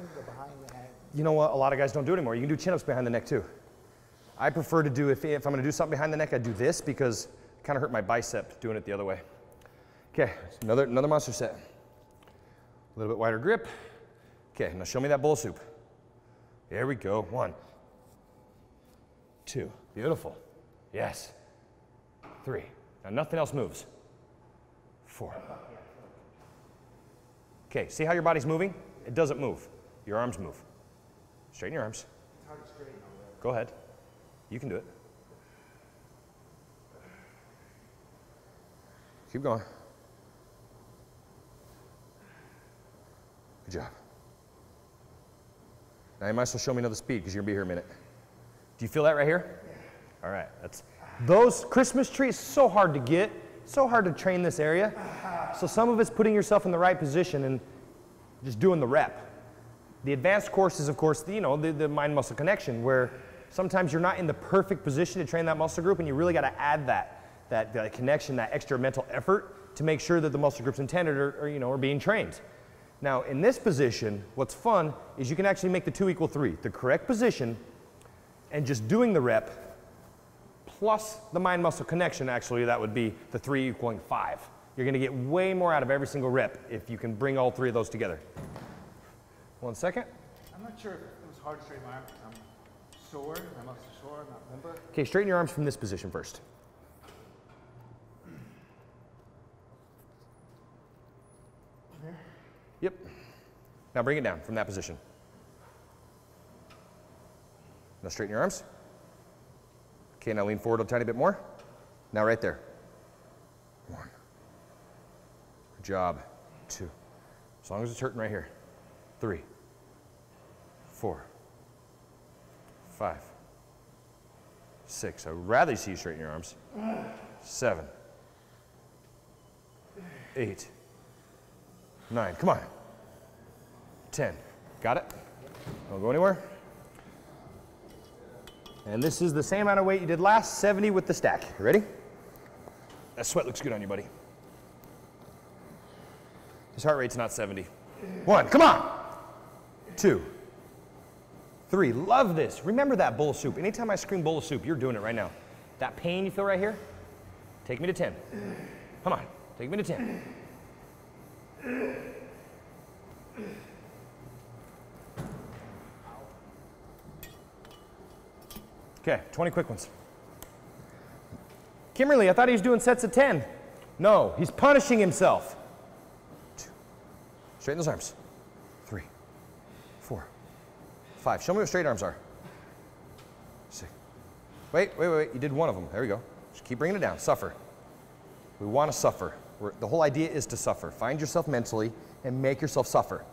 lifting the behind the head? You know what? A lot of guys don't do it anymore. You can do chin-ups behind the neck too. I prefer to do, if I'm going to do something behind the neck, I do this because it kind of hurt my bicep doing it the other way. Okay, another monster set. A little bit wider grip. Okay, now show me that bowl soup. There we go. 1, 2. Beautiful. Yes. 3. Now nothing else moves. 4. Okay, see how your body's moving? It doesn't move. Your arms move. Straighten your arms. It's hard to straighten them. Go ahead. You can do it. Keep going. Good job. Now you might as well show me another speed because you're going to be here a minute. Do you feel that right here? Yeah. All right. Those Christmas trees, so hard to get, so hard to train this area. So some of it's putting yourself in the right position and just doing the rep. The advanced course is, of course, the mind-muscle connection, where sometimes you're not in the perfect position to train that muscle group, and you really got to add that connection, that extra mental effort to make sure that the muscle groups intended are being trained. Now, in this position, what's fun is you can actually make the 2 equal 3, the correct position, and just doing the rep plus the mind-muscle connection. Actually, that would be the 3 equaling 5. You're going to get way more out of every single rep if you can bring all 3 of those together. 1 second. I'm not sure if it was hard to straighten my arm because I'm sore. I'm also sore. I'm not limber. Okay, straighten your arms from this position first. Here. Yep. Now bring it down from that position. Now straighten your arms. Okay, now lean forward a tiny bit more. Now right there. 1. Good job. 2. As long as it's hurting right here. 3, 4, 5, 6. I'd rather see you straighten your arms. 7, 8, 9. Come on. 10. Got it? Don't go anywhere. And this is the same amount of weight you did last, 70 with the stack. You ready? That sweat looks good on you, buddy. His heart rate's not 70. 1. Come on. 2, 3, love this. Remember that bowl of soup. Anytime I scream bowl of soup, you're doing it right now. That pain you feel right here, take me to 10. Come on, take me to 10. Okay, 20 quick ones. Kimberly, I thought he was doing sets of 10. No, he's punishing himself. 2, straighten those arms. 5. Show me what straight arms are. 6. Wait. You did one of them. There we go. Just keep bringing it down. Suffer. We want to suffer. The whole idea is to suffer. Find yourself mentally and make yourself suffer.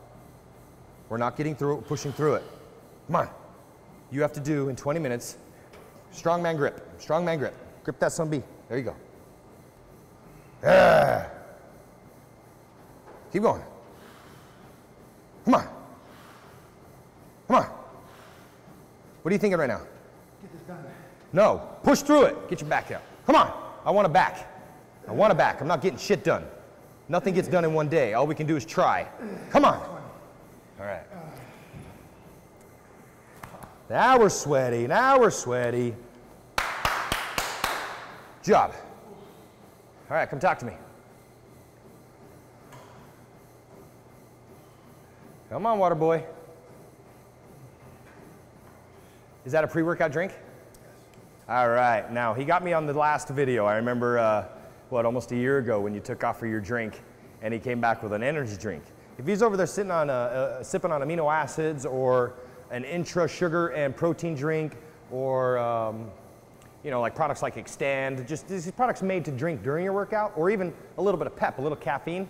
We're not getting through it. We're pushing through it. Come on. You have to do in 20 minutes. Strongman grip. Strongman grip. Grip that sun B. There you go. Yeah. Keep going. Come on. Come on. What are you thinking right now? Get this done. No. Push through it. Get your back out. Come on. I want a back. I want a back. I'm not getting shit done. Nothing gets done in one day. All we can do is try. Come on. All right. Now we're sweaty. Now we're sweaty. Good job. All right. Come talk to me. Come on, water boy. Is that a pre-workout drink? Yes. All right. Now, he got me on the last video. I remember, almost a year ago when you took off for your drink and he came back with an energy drink. If he's over there sitting on sipping on amino acids or an intra sugar and protein drink or, like products like Xtend, just these products made to drink during your workout or even a little bit of pep, a little caffeine.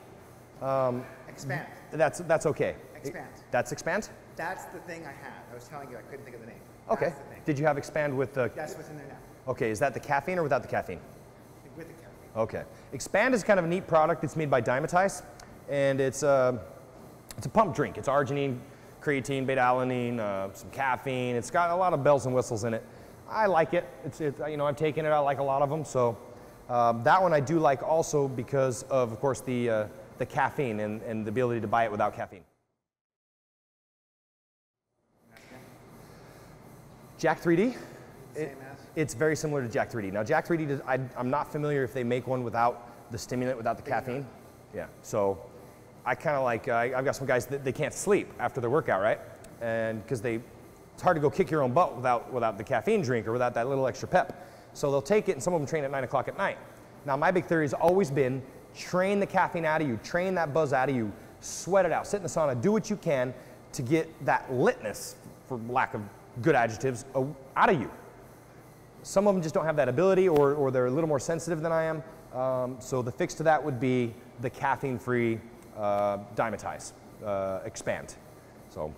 Xpand. That's okay. Xpand. That's Xpand? That's the thing I had. I was telling you I couldn't think of the name. Okay. Did you have Xpand with the... That's what's in there now. Okay. Is that the caffeine or without the caffeine? With the caffeine. Okay. Xpand is kind of a neat product. It's made by Dymatize, and it's a pump drink. It's arginine, creatine, beta-alanine, some caffeine. It's got a lot of bells and whistles in it. I like it. I've taken it. I like a lot of them. So that one I do like also because of course, the caffeine and the ability to buy it without caffeine. Jack 3D? It's very similar to Jack 3D. Now Jack 3D, I'm not familiar if they make one without the stimulant, without the caffeine. Yeah, so I kind of like, I've got some guys that they can't sleep after their workout, right? And because it's hard to go kick your own butt without the caffeine drink or without that little extra pep. So they'll take it, and some of them train at 9 o'clock at night. Now my big theory has always been, train the caffeine out of you, train that buzz out of you, sweat it out, sit in the sauna, do what you can to get that litness, for lack of good adjectives, out of you. Some of them just don't have that ability, or they're a little more sensitive than I am. So the fix to that would be the caffeine-free Dymatize, Xpand. So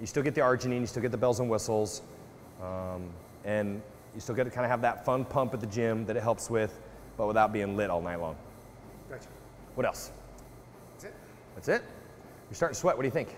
you still get the arginine, you still get the bells and whistles, and you still get to kind of have that fun pump at the gym that it helps with, but without being lit all night long. Gotcha. What else? That's it. That's it? You're starting to sweat. What do you think?